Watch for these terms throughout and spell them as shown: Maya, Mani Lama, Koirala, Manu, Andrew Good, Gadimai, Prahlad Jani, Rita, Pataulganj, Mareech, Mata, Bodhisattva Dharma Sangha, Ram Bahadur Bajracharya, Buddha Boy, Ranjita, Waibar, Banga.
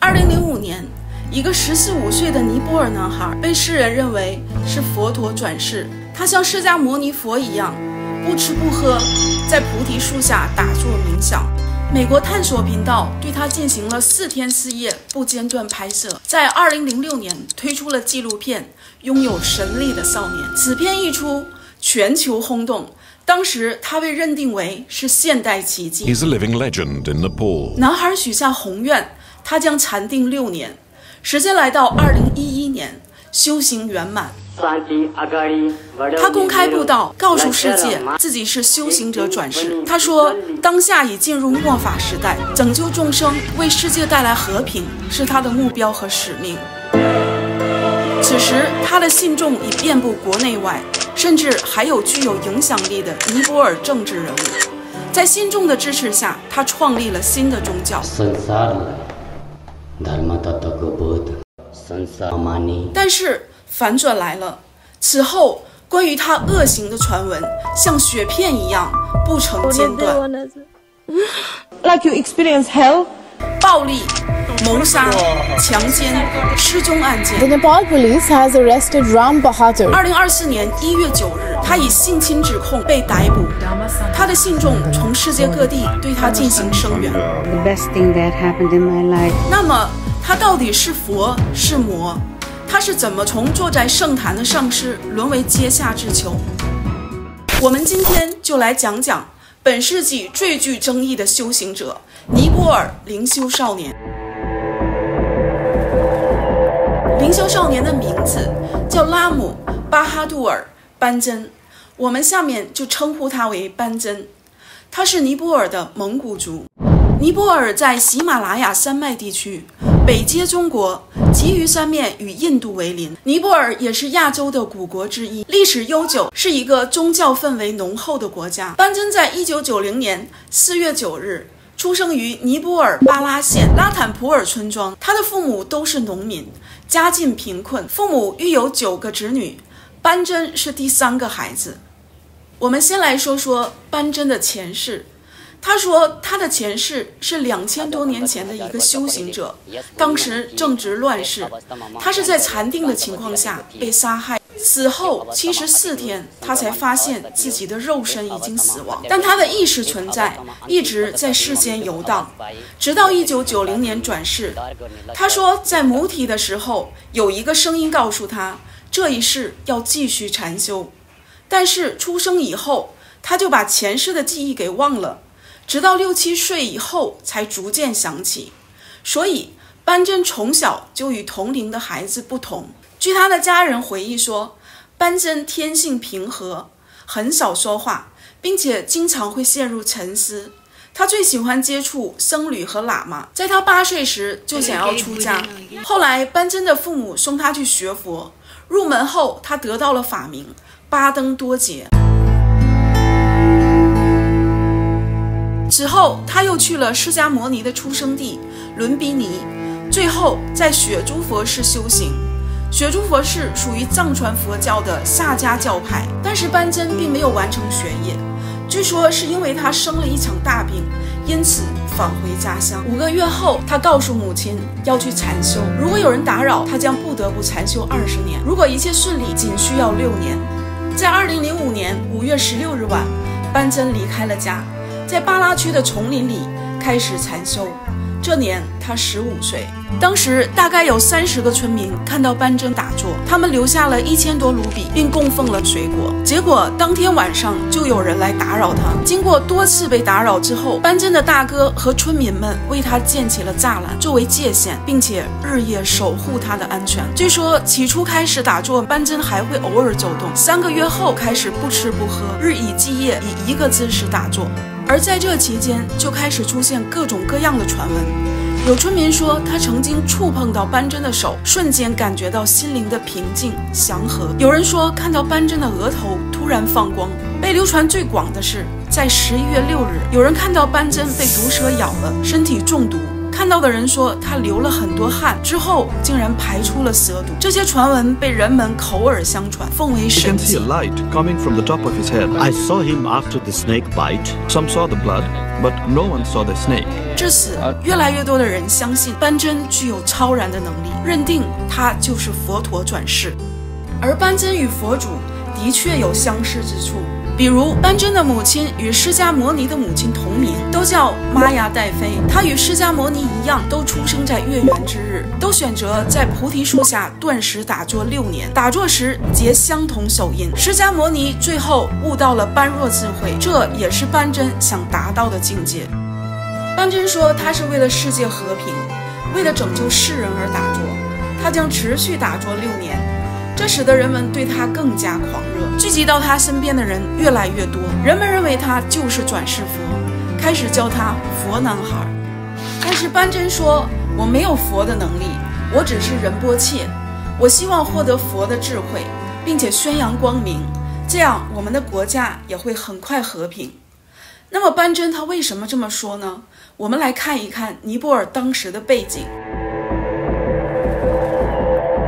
2005年，一个14、15岁的尼泊尔男孩被世人认为是佛陀转世。他像释迦牟尼佛一样，不吃不喝，在菩提树下打坐冥想。美国探索频道对他进行了4天4夜不间断拍摄，在2006年推出了纪录片《拥有神力的少年》。此片一出，全球轰动。 当时他被认定为是现代奇迹。He's a living legend in Nepal. 男孩许下宏愿，他将禅定6年，时间来到2011年，修行圆满。他公开布道，告诉世界自己是修行者转世。他说，当下已进入末法时代，拯救众生，为世界带来和平，是他的目标和使命。此时，他的信众已遍布国内外。 甚至还有具有影响力的尼泊尔政治人物，在信众的支持下，他创立了新的宗教。但是反转来了，此后关于他恶行的传闻像雪片一样不曾间断。Like you experience hell， 暴力、谋杀、强奸、失踪案件。The Nepal police has arrested Ram Bahadur. 2024年1月9日，他以性侵指控被逮捕。他的信众从世界各地对他进行声援。The best thing that happened in my life. 那么，他到底是佛是魔？他是怎么从坐在圣坛的上师沦为阶下之囚？我们今天就来讲讲本世纪最具争议的修行者。 尼泊尔灵修少年，灵修少年的名字叫拉姆·巴哈杜尔·班真，我们下面就称呼他为班真。他是尼泊尔的蒙古族。尼泊尔在喜马拉雅山脉地区，北接中国，其余三面与印度为邻。尼泊尔也是亚洲的古国之一，历史悠久，是一个宗教氛围浓厚的国家。班真在1990年4月9日。 出生于尼泊尔巴拉县拉坦普尔村庄，他的父母都是农民，家境贫困，父母育有9个侄女，班真是第3个孩子。我们先来说说班真的前世。他说他的前世是2000多年前的一个修行者，当时正值乱世，他是在禅定的情况下被杀害。 死后74天，他才发现自己的肉身已经死亡，但他的意识存在，一直在世间游荡，直到1990年转世。他说，在母体的时候，有一个声音告诉他，这一世要继续禅修。但是出生以后，他就把前世的记忆给忘了，直到6、7岁以后才逐渐想起。所以，班真从小就与同龄的孩子不同。 据他的家人回忆说，班真天性平和，很少说话，并且经常会陷入沉思。他最喜欢接触僧侣和喇嘛。在他8岁时就想要出家，后来班真的父母送他去学佛。入门后，他得到了法名巴登多杰。之后，他又去了释迦牟尼的出生地伦比尼，最后在雪珠佛寺修行。 雪珠佛寺属于藏传佛教的萨迦教派，但是班真并没有完成学业，据说是因为他生了一场大病，因此返回家乡。5个月后，他告诉母亲要去禅修，如果有人打扰，他将不得不禅修20年。如果一切顺利，仅需要6年。在2005年5月16日晚，班真离开了家，在巴拉区的丛林里开始禅修。 这年他15岁，当时大概有30个村民看到班真打坐，他们留下了1000多卢比，并供奉了水果。结果当天晚上就有人来打扰他。经过多次被打扰之后，班真的大哥和村民们为他建起了栅栏作为界限，并且日夜守护他的安全。据说起初开始打坐，班真还会偶尔走动。3个月后开始不吃不喝，日以继夜以1个姿势打坐。 而在这期间，就开始出现各种各样的传闻。有村民说，他曾经触碰到班真的手，瞬间感觉到心灵的平静祥和。有人说，看到班真的额头突然放光。被流传最广的是，在11月6日，有人看到班真被毒蛇咬了，身体中毒。看到的人说他流了很多汗，之后竟然排出了蛇毒。这些传闻被人们口耳相传，奉为神迹。 But no one saw the snake. 至此，越来越多的人相信班真具有超然的能力，认定他就是佛陀转世。而班真与佛祖的确有相似之处，比如班真的母亲与释迦牟尼的母亲同名，都叫玛雅戴妃。她与释迦牟尼一样，都出生在月圆之日，都选择在菩提树下断食打坐6年，打坐时结相同手印。释迦牟尼最后悟到了般若智慧，这也是班真想达到的境界。班真说，他是为了世界和平，为了拯救世人而打坐，他将持续打坐6年。 这使得人们对他更加狂热，聚集到他身边的人越来越多。人们认为他就是转世佛，开始叫他佛男孩。但是班真说：“我没有佛的能力，我只是仁波切。我希望获得佛的智慧，并且宣扬光明，这样我们的国家也会很快和平。”那么班真他为什么这么说呢？我们来看一看尼泊尔当时的背景。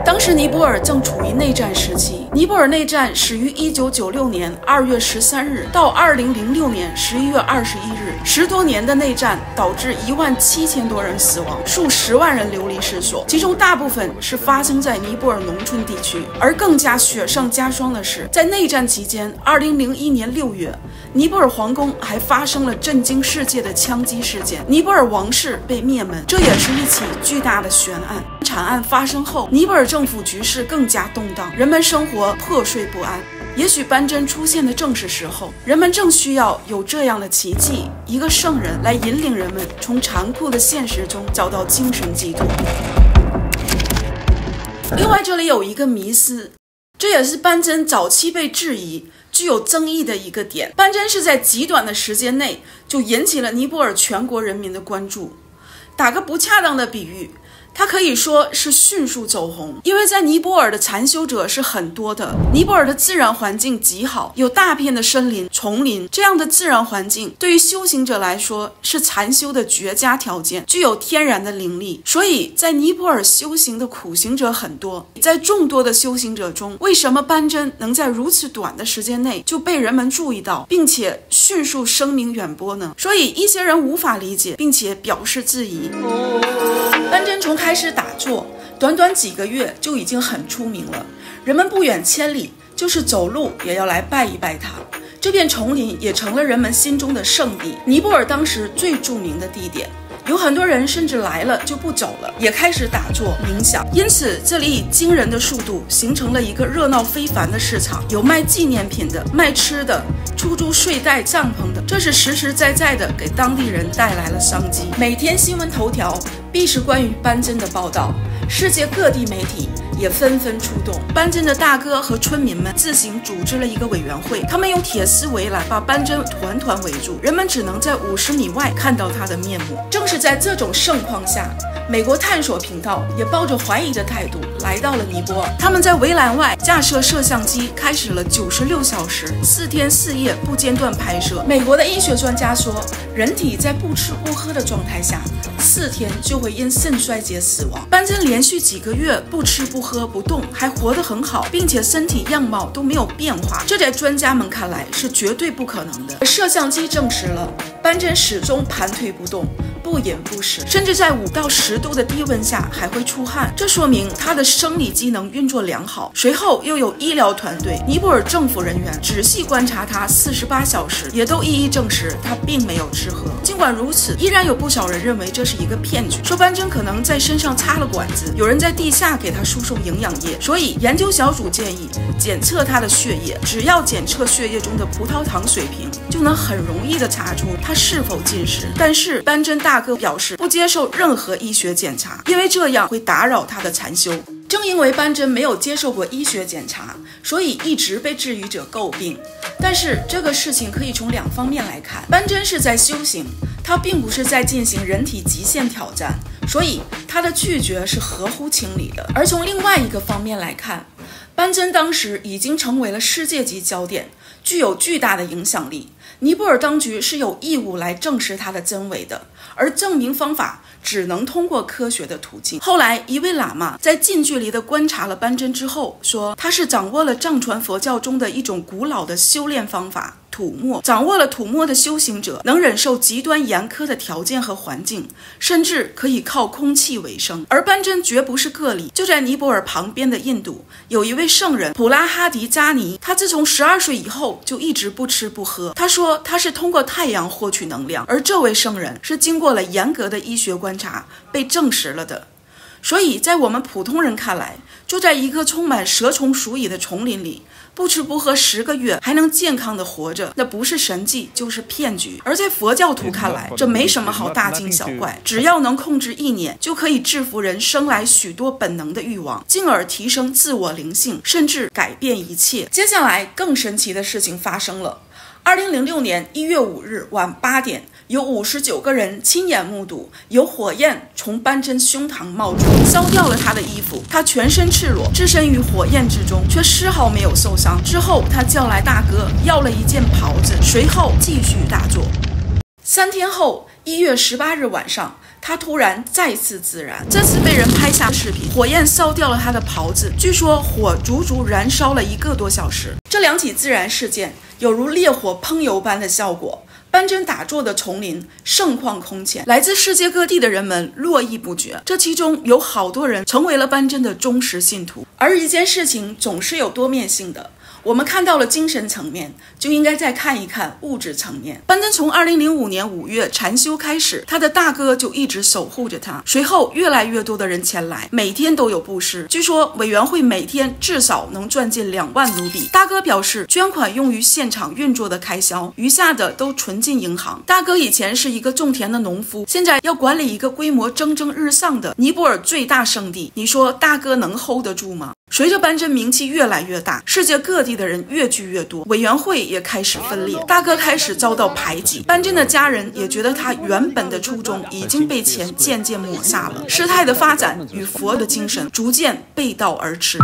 当时尼泊尔正处于内战时期。尼泊尔内战始于1996年2月13日到2006年11月21日，10多年的内战导致17000多人死亡，数十万人流离失所，其中大部分是发生在尼泊尔农村地区。而更加雪上加霜的是，在内战期间，2001年6月，尼泊尔皇宫还发生了震惊世界的枪击事件，尼泊尔王室被灭门，这也是一起巨大的悬案。惨案发生后，尼泊尔政府局势更加动荡，人们生活破碎不安。也许班真出现的正是时候，人们正需要有这样的奇迹，一个圣人来引领人们从残酷的现实中找到精神寄托。另外，这里有一个迷思，这也是班真早期被质疑、具有争议的一个点。班真是在极短的时间内就引起了尼泊尔全国人民的关注。打个不恰当的比喻。 他可以说是迅速走红，因为在尼泊尔的禅修者是很多的。尼泊尔的自然环境极好，有大片的森林、丛林，这样的自然环境对于修行者来说是禅修的绝佳条件，具有天然的灵力。所以在尼泊尔修行的苦行者很多。在众多的修行者中，为什么班真能在如此短的时间内就被人们注意到，并且迅速声名远播呢？所以一些人无法理解，并且表示质疑。班真从开始打坐，短短几个月就已经很出名了。人们不远千里，就是走路也要来拜一拜他。这片丛林也成了人们心中的圣地，尼泊尔当时最著名的地点。有很多人甚至来了就不走了，也开始打坐冥想。因此，这里以惊人的速度形成了一个热闹非凡的市场，有卖纪念品的、卖吃的、出租睡袋、帐篷的，这是实实在在的给当地人带来了商机。每天新闻头条。 必是关于班真的报道，世界各地媒体也纷纷出动。班真的大哥和村民们自行组织了一个委员会，他们用铁丝围栏把班真团团围住，人们只能在50米外看到他的面目。正是在这种盛况下，美国探索频道也抱着怀疑的态度来到了尼泊尔，他们在围栏外架设摄像机，开始了96小时、4天4夜不间断拍摄。美国的医学专家说，人体在不吃不喝的状态下，4天就 会因肾衰竭死亡。班真连续几个月不吃不喝不动，还活得很好，并且身体样貌都没有变化，这在专家们看来是绝对不可能的。摄像机证实了，班真始终盘腿不动，不饮不食，甚至在5到10度的低温下还会出汗，这说明他的生理机能运作良好。随后又有医疗团队、尼泊尔政府人员仔细观察他48小时，也都一一证实他并没有吃喝。尽管如此，依然有不少人认为这是一个骗局。 说班真可能在身上插了管子，有人在地下给他输送营养液，所以研究小组建议检测他的血液，只要检测血液中的葡萄糖水平，就能很容易的查出他是否进食。但是班真大哥表示不接受任何医学检查，因为这样会打扰他的禅修。 正因为班真没有接受过医学检查，所以一直被质疑者诟病。但是这个事情可以从2方面来看：班真是在修行，他并不是在进行人体极限挑战，所以他的拒绝是合乎情理的；而从另外一个方面来看，班真当时已经成为了世界级焦点，具有巨大的影响力。尼泊尔当局是有义务来证实他的真伪的，而证明方法只能通过科学的途径。后来，一位喇嘛在近距离的观察了班真之后，说他是掌握了藏传佛教中的一种古老的修炼方法。 吐沫，掌握了吐沫的修行者，能忍受极端严苛的条件和环境，甚至可以靠空气为生。而班真绝不是个例。就在尼泊尔旁边的印度，有一位圣人普拉哈迪扎尼，他自从12岁以后就一直不吃不喝。他说他是通过太阳获取能量，而这位圣人是经过了严格的医学观察被证实了的。所以在我们普通人看来，就在一个充满蛇虫鼠蚁的丛林里。 不吃不喝10个月还能健康的活着，那不是神迹就是骗局。而在佛教徒看来，这没什么好大惊小怪，只要能控制意念，就可以制服人生来许多本能的欲望，进而提升自我灵性，甚至改变一切。接下来更神奇的事情发生了。2006年1月5日晚8点，有59个人亲眼目睹有火焰从班真胸膛冒出，烧掉了他的衣服，他全身赤裸，置身于火焰之中，却丝毫没有受伤。之后，他叫来大哥要了一件袍子，随后继续大作。3天后，1月18日晚上。 他突然再次自燃，这次被人拍下视频，火焰烧掉了他的袍子。据说火足足燃烧了1个多小时。这2起自燃事件有如烈火烹油般的效果。班真打坐的丛林盛况空前，来自世界各地的人们络绎不绝。这其中有好多人成为了班真的忠实信徒。而一件事情总是有多面性的。 我们看到了精神层面，就应该再看一看物质层面。班真从2005年5月禅修开始，他的大哥就一直守护着他。随后，越来越多的人前来，每天都有布施。据说委员会每天至少能赚进2万卢比。大哥表示，捐款用于现场运作的开销，余下的都存进银行。大哥以前是一个种田的农夫，现在要管理一个规模蒸蒸日上的尼泊尔最大圣地。你说大哥能 hold 得住吗？ 随着班真名气越来越大，世界各地的人越聚越多，委员会也开始分裂，大哥开始遭到排挤，班真的家人也觉得他原本的初衷已经被钱渐渐抹杀了，事态的发展与佛的精神逐渐背道而驰。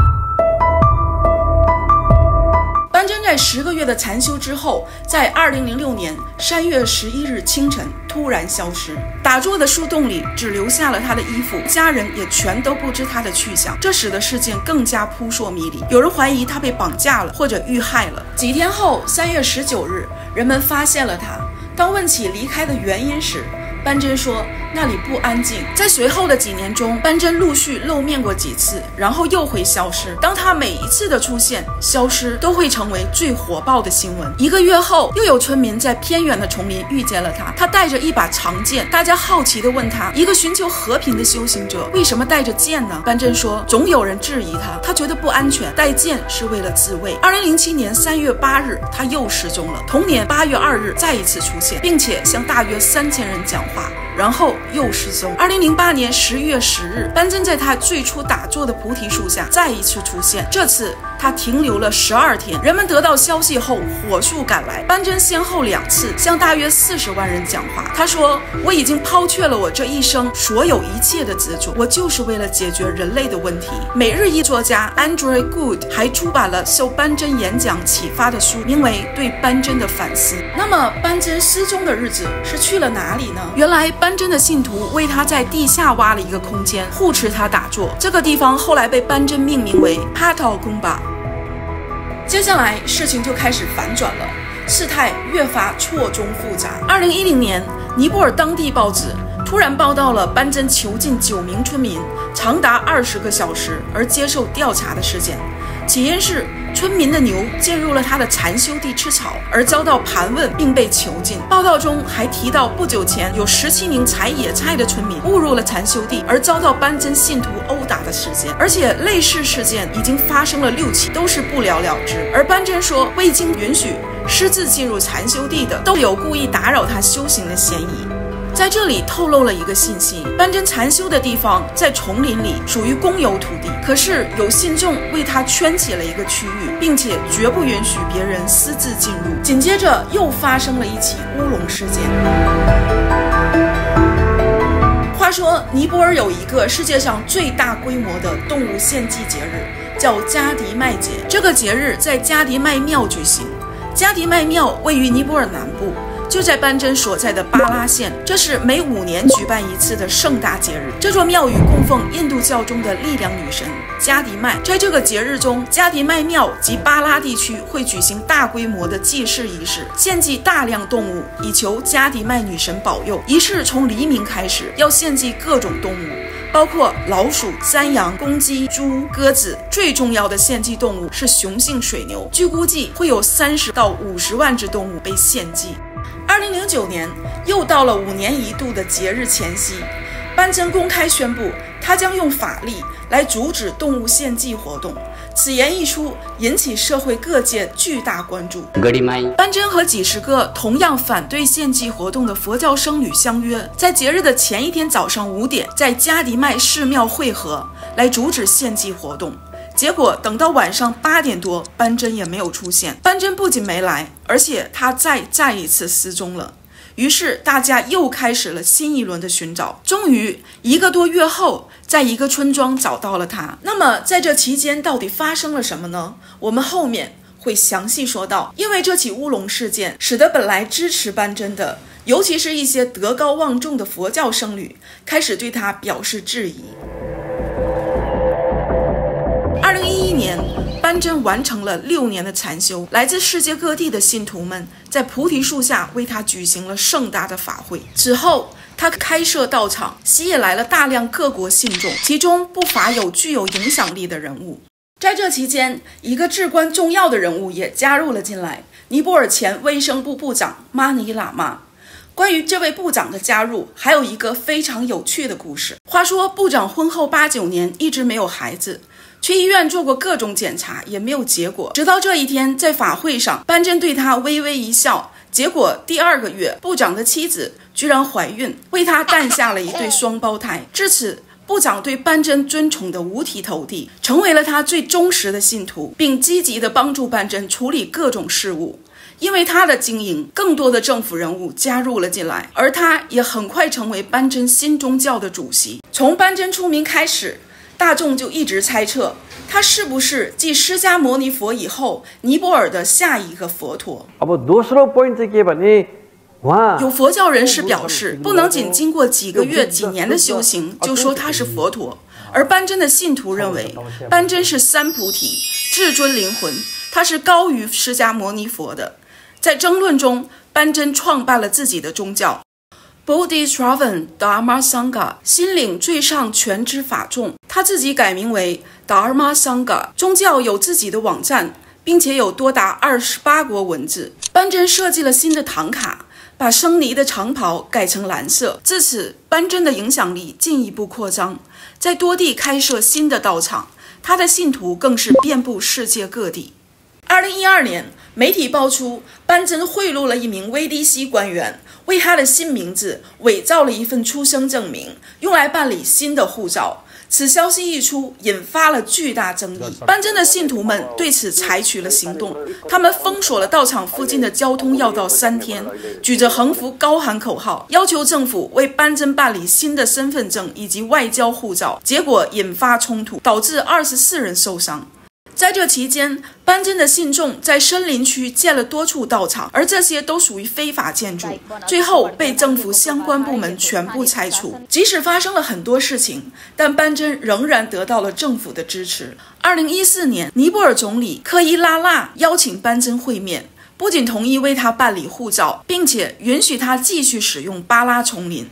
班真在10个月的禅修之后，在2006年3月11日清晨突然消失，打坐的树洞里只留下了他的衣服，家人也全都不知他的去向，这使得事件更加扑朔迷离。有人怀疑他被绑架了或者遇害了。几天后，3月19日，人们发现了他。当问起离开的原因时， 班真说：“那里不安静。”在随后的几年中，班真陆续露面过几次，然后又会消失。当他每一次的出现、消失，都会成为最火爆的新闻。1个月后，又有村民在偏远的丛林遇见了他，他带着一把长剑。大家好奇地问他：“一个寻求和平的修行者，为什么带着剑呢？”班真说：“总有人质疑他，他觉得不安全，带剑是为了自卫。”2007年3月8日，他又失踪了。同年8月2日，再一次出现，并且向大约3000人讲话。 然后又失踪。2008年10月10日，班真在他最初打坐的菩提树下再一次出现，这次他停留了12天。人们得到消息后火速赶来，班真先后2次向大约40万人讲话。他说：“我已经抛却了我这一生所有一切的执着，我就是为了解决人类的问题。”每日一作家 Andrew Good 还出版了受班真演讲启发的书，名为《对班真的反思》。那么，班真失踪的日子是去了哪里呢？ 原来班真的信徒为他在地下挖了一个空间，护持他打坐。这个地方后来被班真命名为帕陶贡巴。接下来事情就开始反转了，事态越发错综复杂。2010年，尼泊尔当地报纸突然报道了班真囚禁9名村民长达20个小时而接受调查的事件，起因是 村民的牛进入了他的禅修地吃草，而遭到盘问并被囚禁。报道中还提到，不久前有17名采野菜的村民误入了禅修地，而遭到班真信徒殴打的事件。而且类似事件已经发生了6起，都是不了了之。而班真说，未经允许私自进入禅修地的，都有故意打扰他修行的嫌疑。 在这里透露了一个信息：班真禅修的地方在丛林里，属于公有土地。可是有信众为他圈起了一个区域，并且绝不允许别人私自进入。紧接着又发生了1起乌龙事件。话说，尼泊尔有一个世界上最大规模的动物献祭节日，叫加迪麦节。这个节日在加迪麦庙举行。加迪麦庙位于尼泊尔南部。就在班真所在的巴拉县，这是每5年举办一次的盛大节日。这座庙宇供奉印度教中的力量女神加迪麦。在这个节日中，加迪麦庙及巴拉地区会举行大规模的祭祀仪式，献祭大量动物，以求加迪麦女神保佑。仪式从黎明开始，要献祭各种动物。 包括老鼠、山羊、公鸡、猪、鸽子，最重要的献祭动物是雄性水牛。据估计，会有30到50万只动物被献祭。2009年，又到了5年一度的节日前夕，班真公开宣布，他将用法力来阻止动物献祭活动。 此言一出，引起社会各界巨大关注。班真和几10个同样反对献祭活动的佛教僧侣相约，在节日的前一天早上5点，在加迪麦寺庙会合，来阻止献祭活动。结果等到晚上8点多，班真也没有出现。班真不仅没来，而且他再一次失踪了。 于是大家又开始了新一轮的寻找，终于1个多月后，在一个村庄找到了他。那么在这期间到底发生了什么呢？我们后面会详细说到。因为这起乌龙事件，使得本来支持班真的，尤其是一些德高望重的佛教僧侣，开始对他表示质疑。2011年。 班真完成了6年的禅修，来自世界各地的信徒们在菩提树下为他举行了盛大的法会。此后，他开设道场，吸引来了大量各国信众，其中不乏有具有影响力的人物。在这期间，一个至关重要的人物也加入了进来——尼泊尔前卫生部部长玛尼喇嘛。 关于这位部长的加入，还有一个非常有趣的故事。话说，部长婚后8、9年一直没有孩子，去医院做过各种检查也没有结果。直到这一天，在法会上，班真对他微微一笑。结果第2个月，部长的妻子居然怀孕，为他诞下了一对双胞胎。至此，部长对班真尊崇得五体投地，成为了他最忠实的信徒，并积极地帮助班真处理各种事务。 因为他的经营，更多的政府人物加入了进来，而他也很快成为班真新宗教的主席。从班真出名开始，大众就一直猜测他是不是继释迦牟尼佛以后尼泊尔的下一个佛陀。有佛教人士表示，不能仅经过几个月、几年的修行就说他是佛陀，而班真的信徒认为，班真是三菩提至尊灵魂，他是高于释迦牟尼佛的。 在争论中，班真创办了自己的宗教 Bodhisattva Dharma Sangha， 心领最上全知法众。他自己改名为 Dharma Sangha， 宗教有自己的网站，并且有多达28国文字。班真设计了新的唐卡，把僧尼的长袍改成蓝色。自此，班真的影响力进一步扩张，在多地开设新的道场，他的信徒更是遍布世界各地。 2012年，媒体爆出班真贿赂了一名 VDC 官员，为他的新名字伪造了一份出生证明，用来办理新的护照。此消息一出，引发了巨大争议。班真的信徒们对此采取了行动，他们封锁了道场附近的交通要道3天，举着横幅高喊口号，要求政府为班真办理新的身份证以及外交护照。结果引发冲突，导致24人受伤。 在这期间，班真的信众在森林区建了多处道场，而这些都属于非法建筑，最后被政府相关部门全部拆除。即使发生了很多事情，但班真仍然得到了政府的支持。2014年，尼泊尔总理科伊拉拉邀请班真会面，不仅同意为他办理护照，并且允许他继续使用巴拉丛林。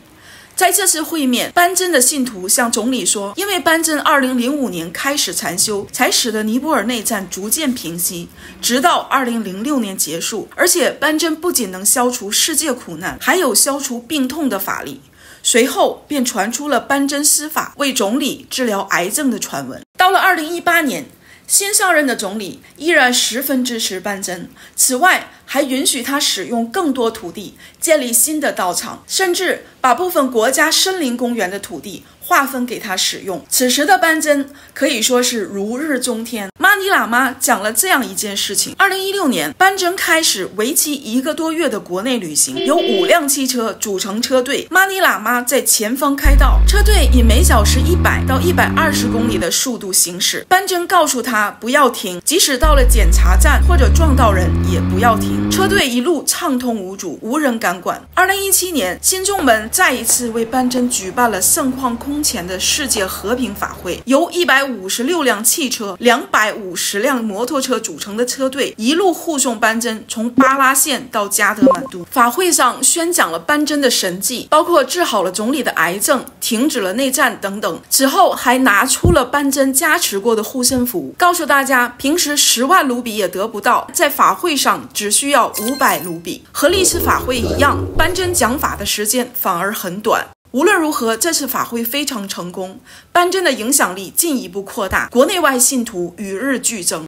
在这次会面，班真的信徒向总理说，因为班真2005年开始禅修，才使得尼泊尔内战逐渐平息，直到2006年结束。而且班真不仅能消除世界苦难，还有消除病痛的法力。随后便传出了班真施法为总理治疗癌症的传闻。到了2018年，新上任的总理依然十分支持班真，此外还允许他使用更多土地，建立新的道场，甚至把部分国家森林公园的土地划分给他使用。此时的班真可以说是如日中天。玛尼尼喇嘛讲了这样一件事情：2016年，班珍开始为期1个多月的国内旅行，由5辆汽车组成车队，班珍喇嘛在前方开道，车队以每小时100到120公里的速度行驶。班珍告诉他不要停，即使到了检查站或者撞到人也不要停。车队一路畅通无阻，无人敢管。2017年，新宗门再一次为班珍举办了盛况空前的世界和平法会，由156辆汽车、250辆摩托车组成的车队一路护送班珍从巴拉县到加德满都。法会上宣讲了班珍的神迹，包括治好了总理的癌症、停止了内战等等。此后还拿出了班珍加持过的护身符，告诉大家平时10万卢比也得不到，在法会上只需要500卢比。和历次法会一样，班珍讲法的时间反而很短。无论如何，这次法会非常成功，班珍的影响力进一步扩大，国内外信徒与日俱增。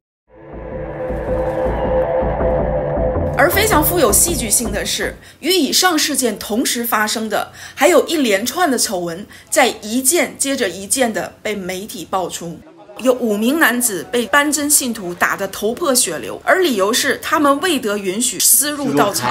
而非常富有戏剧性的是，与以上事件同时发生的还有一连串的丑闻，在一件接着一件的被媒体爆出。有5名男子被班珍信徒打得头破血流，而理由是他们未得允许私入道场。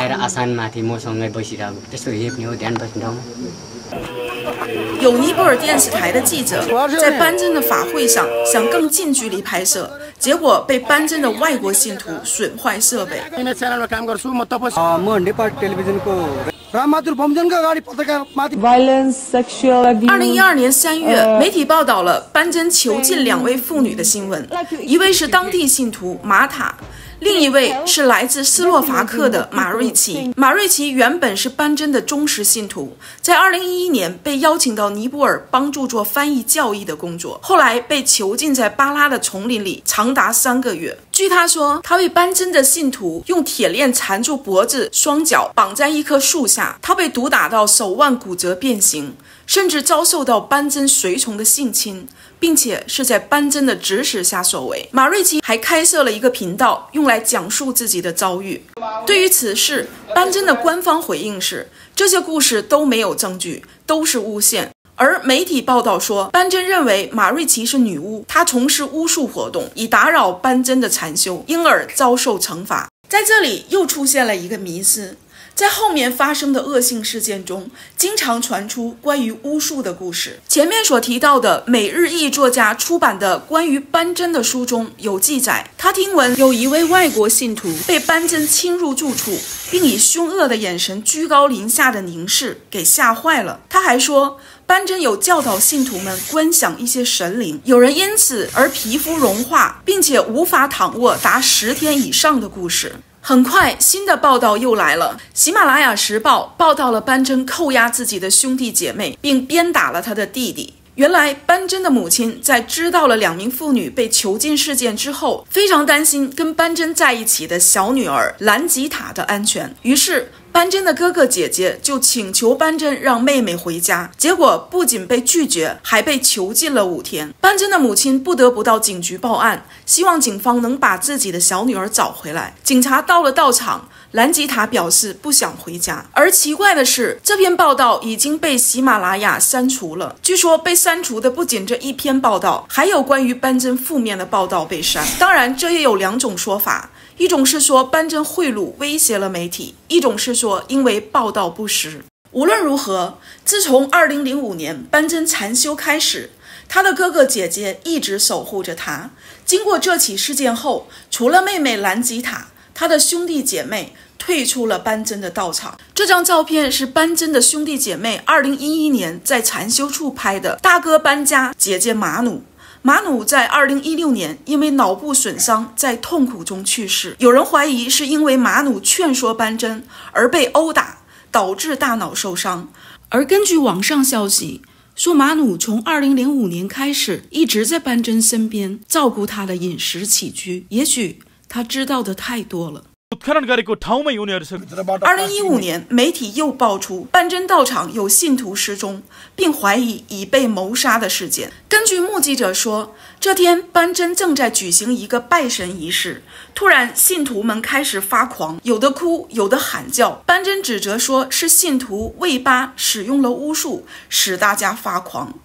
有尼泊尔电视台的记者在班珍的法会上想更近距离拍摄，结果被班珍的外国信徒损坏设备。2012年3月，媒体报道了班珍囚禁2位妇女的新闻，一位是当地信徒玛塔，另一位是来自斯洛伐克的马瑞奇。马瑞奇原本是班珍的忠实信徒，在2011年被邀请到尼泊尔帮助做翻译教义的工作，后来被囚禁在巴拉的丛林里长达3个月。据他说，他被班珍的信徒用铁链缠住脖子、双脚，绑在一棵树下。他被毒打到手腕骨折变形，甚至遭受到班珍随从的性侵，并且是在班珍的指使下所为。马瑞奇还开设了一个频道，用来讲述自己的遭遇。对于此事，班珍的官方回应是：这些故事都没有证据，都是诬陷。而媒体报道说，班珍认为马瑞奇是女巫，她从事巫术活动，以打扰班珍的禅修，因而遭受惩罚。在这里又出现了一个迷思，在后面发生的恶性事件中，经常传出关于巫术的故事。前面所提到的美日裔作家出版的关于班珍的书中有记载，他听闻有一位外国信徒被班珍侵入住处，并以凶恶的眼神居高临下的凝视给吓坏了。他还说，班珍有教导信徒们观想一些神灵，有人因此而皮肤融化，并且无法躺卧达10天以上的故事。很快，新的报道又来了。喜马拉雅时报报道了班珍扣押自己的兄弟姐妹，并鞭打了他的弟弟。原来，班珍的母亲在知道了2名妇女被囚禁事件之后，非常担心跟班珍在一起的小女儿兰吉塔的安全，于是班珍的哥哥姐姐就请求班珍让妹妹回家，结果不仅被拒绝，还被囚禁了5天。班珍的母亲不得不到警局报案，希望警方能把自己的小女儿找回来。警察到了道场，兰吉塔表示不想回家。而奇怪的是，这篇报道已经被喜马拉雅删除了。据说被删除的不仅这一篇报道，还有关于班珍负面的报道被删。当然，这也有2种说法。一种是说班珍贿赂威胁了媒体，一种是说因为报道不实。无论如何，自从2005年班珍禅修开始，他的哥哥姐姐一直守护着他。经过这起事件后，除了妹妹兰吉塔，他的兄弟姐妹退出了班珍的道场。这张照片是班珍的兄弟姐妹2011年在禅修处拍的，大哥班加，姐姐马努。马努在2016年因为脑部损伤在痛苦中去世，有人怀疑是因为马努劝说班珍而被殴打，导致大脑受伤。而根据网上消息说，马努从2005年开始一直在班珍身边照顾他的饮食起居，也许他知道的太多了。2015年，媒体又爆出班珍道场有信徒失踪，并怀疑已被谋杀的事件。根据目击者说，这天班珍正在举行一个拜神仪式，突然信徒们开始发狂，有的哭，有的喊叫。班珍指责说是信徒卫巴使用了巫术，使大家发狂。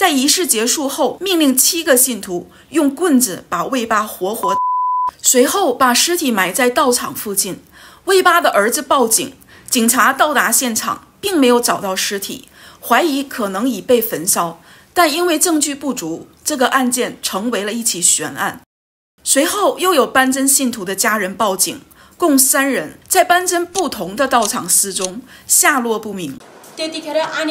在仪式结束后，命令7个信徒用棍子把卫巴活活，随后把尸体埋在道场附近。卫巴的儿子报警，警察到达现场，并没有找到尸体，怀疑可能已被焚烧，但因为证据不足，这个案件成为了一起悬案。随后又有班真信徒的家人报警，共3人在班真不同的道场失踪，下落不明。2018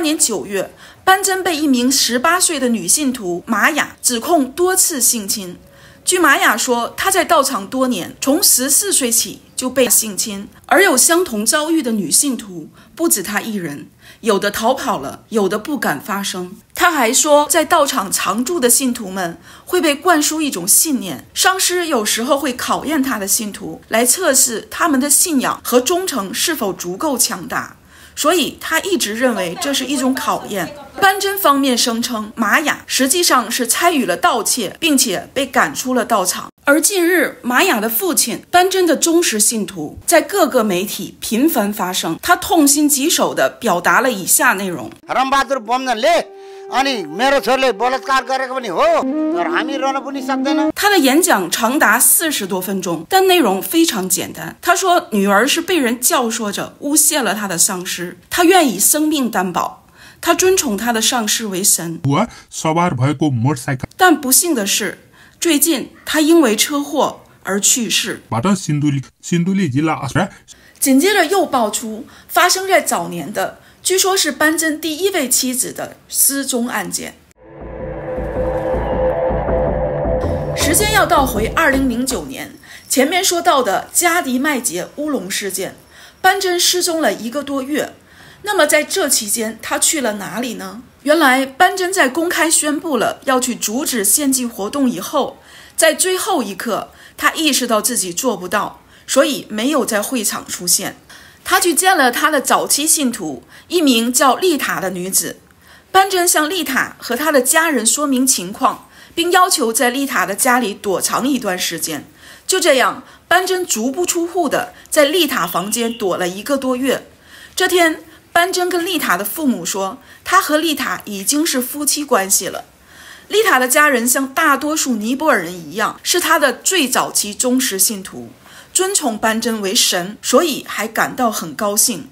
年9月，班真被一名18岁的女信徒玛雅指控多次性侵。据玛雅说，她在道场多年，从14岁起就被性侵，而有相同遭遇的女信徒不止她一人，有的逃跑了，有的不敢发声。她还说，在道场常住的信徒们会被灌输一种信念，上师有时候会考验他的信徒，来测试他们的信仰和忠诚是否足够强大，所以她一直认为这是一种考验。班真方面声称，玛雅实际上是参与了盗窃，并且被赶出了道场。而近日，玛雅的父亲，班真的忠实信徒，在各个媒体频繁发声，他痛心疾首地表达了以下内容。他的演讲长达40多分钟，但内容非常简单。他说，女儿是被人教唆着诬陷了他的上师，他愿以生命担保，他尊崇他的上师为神。但不幸的是，最近他因为车祸而去世。紧接着又爆出发生在早年的，据说是班真第1位妻子的失踪案件。时间要倒回2009年，前面说到的加迪麦杰乌龙事件，班真失踪了1个多月。那么在这期间，他去了哪里呢？原来，班真在公开宣布了要去阻止献祭活动以后，在最后一刻，他意识到自己做不到，所以没有在会场出现。他去见了他的早期信徒，一名叫丽塔的女子。班真向丽塔和他的家人说明情况，并要求在丽塔的家里躲藏一段时间。就这样，班真足不出户的在丽塔房间躲了1个多月。这天，班真跟丽塔的父母说，他和丽塔已经是夫妻关系了。丽塔的家人像大多数尼泊尔人一样，是他的最早期忠实信徒，尊崇班真为神，所以还感到很高兴。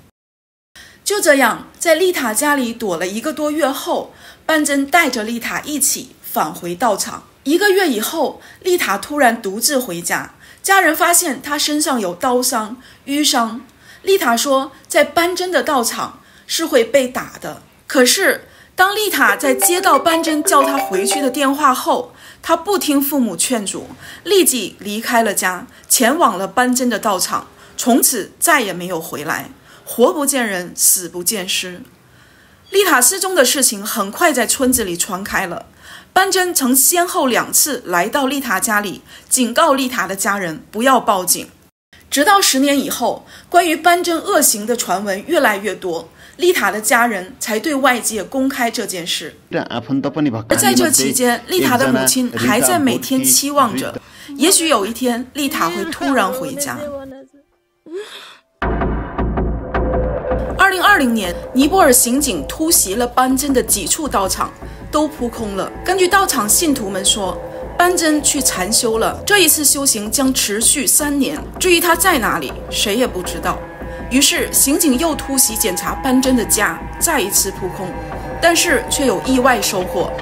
就这样，在丽塔家里躲了1个多月后，班真带着丽塔一起返回道场。1个月以后，丽塔突然独自回家，家人发现她身上有刀伤、淤伤。丽塔说，在班真的道场是会被打的。可是，当丽塔在接到班真叫她回去的电话后，她不听父母劝阻，立即离开了家，前往了班真的道场，从此再也没有回来，活不见人，死不见尸。丽塔失踪的事情很快在村子里传开了。班真曾先后2次来到丽塔家里，警告丽塔的家人不要报警。直到10年以后，关于班真恶行的传闻越来越多，丽塔的家人才对外界公开这件事。而在这期间，丽塔的母亲还在每天期望着，也许有一天丽塔会突然回家。2020年，尼泊尔刑警突袭了班真的几处道场，都扑空了。根据道场信徒们说，班真去禅修了，这一次修行将持续3年。至于他在哪里，谁也不知道。于是刑警又突袭检查班真的家，再一次扑空，但是却有意外收获。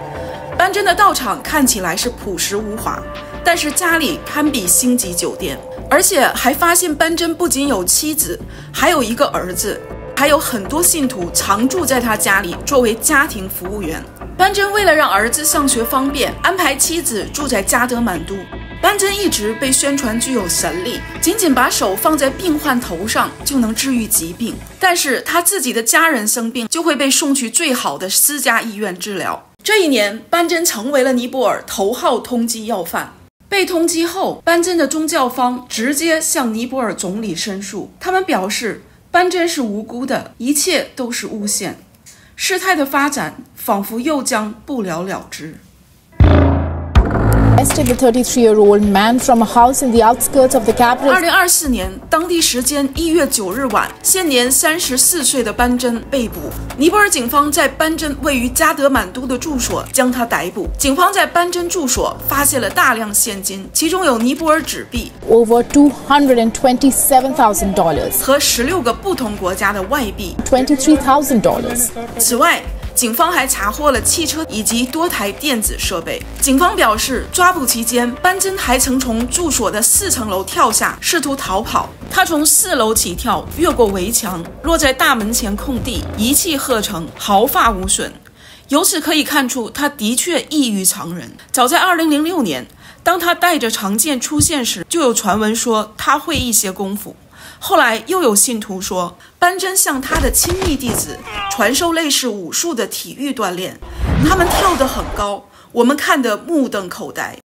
班真的道场看起来是朴实无华，但是家里堪比星级酒店，而且还发现班真不仅有妻子，还有1个儿子，还有很多信徒常住在他家里作为家庭服务员。班真为了让儿子上学方便，安排妻子住在加德满都。班真一直被宣传具有神力，仅仅把手放在病患头上就能治愈疾病，但是他自己的家人生病就会被送去最好的私家医院治疗。这一年，班真成为了尼泊尔头号通缉要犯。被通缉后，班真的宗教方直接向尼泊尔总理申诉，他们表示班真是无辜的，一切都是诬陷。事态的发展仿佛又将不了了之。arrested the 33-year-old man from a house in the outskirts of the capital. 2024年当地时间1月9日晚，现年34岁的班真被捕。尼泊尔警方在班真位于加德满都的住所将他逮捕。警方在班真住所发现了大量现金，其中有尼泊尔纸币 over $227,000 和16个不同国家的外币 $23,000。此外， 警方还查获了汽车以及多台电子设备。警方表示，抓捕期间，班真还曾从住所的4层楼跳下，试图逃跑。他从4楼起跳，越过围墙，落在大门前空地，一气呵成，毫发无损。由此可以看出，他的确异于常人。早在2006年，当他带着长剑出现时，就有传闻说他会一些功夫。 后来又有信徒说，班真向他的亲密弟子传授类似武术的体育锻炼，他们跳得很高，我们看得目瞪口呆。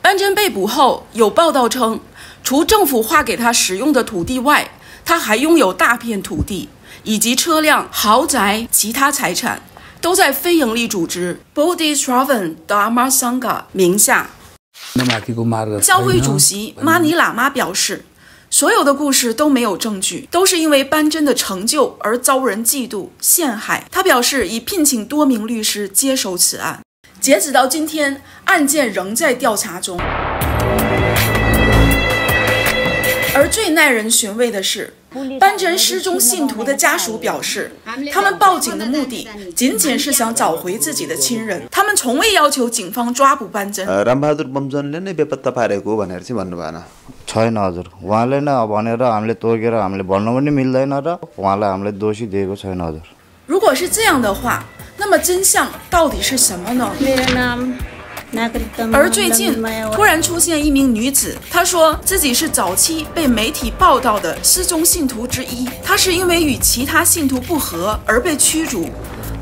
班真被捕后，有报道称，除政府划给他使用的土地外，他还拥有大片土地以及车辆、豪宅、其他财产，都在非营利组织 Bodhisattva Dharma Sangha 名下。教会主席玛尼喇嘛表示， 所有的故事都没有证据，都是因为班真的成就而遭人嫉妒陷害。他表示已聘请多名律师接手此案，截止到今天，案件仍在调查中。而最耐人寻味的是， 班真失踪信徒的家属表示，他们报警的目的仅仅是想找回自己的亲人，他们从未要求警方抓捕班真。如果是这样的话，那么真相到底是什么呢？ 而最近突然出现一名女子，她说自己是早期被媒体报道的失踪信徒之一，她是因为与其他信徒不和而被驱逐。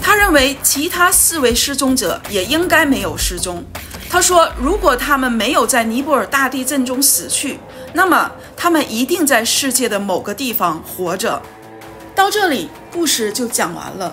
她认为其他4位失踪者也应该没有失踪。她说，如果他们没有在尼泊尔大地震中死去，那么他们一定在世界的某个地方活着。到这里，故事就讲完了。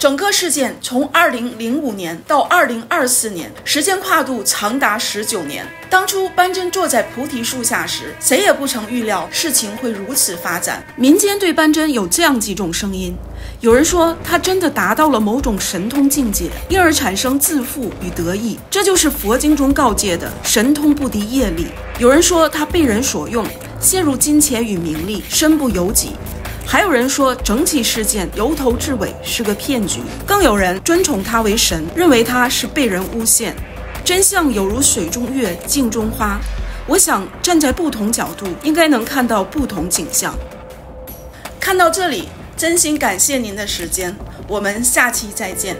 整个事件从2005年到2024年，时间跨度长达19年。当初班真坐在菩提树下时，谁也不曾预料事情会如此发展。民间对班真有这样几种声音：有人说他真的达到了某种神通境界，因而产生自负与得意，这就是佛经中告诫的神通不敌业力；有人说他被人所用，陷入金钱与名利，身不由己。 还有人说，整起事件由头至尾是个骗局，更有人尊崇他为神，认为他是被人诬陷。真相有如水中月，镜中花。我想站在不同角度，应该能看到不同景象。看到这里，真心感谢您的时间，我们下期再见。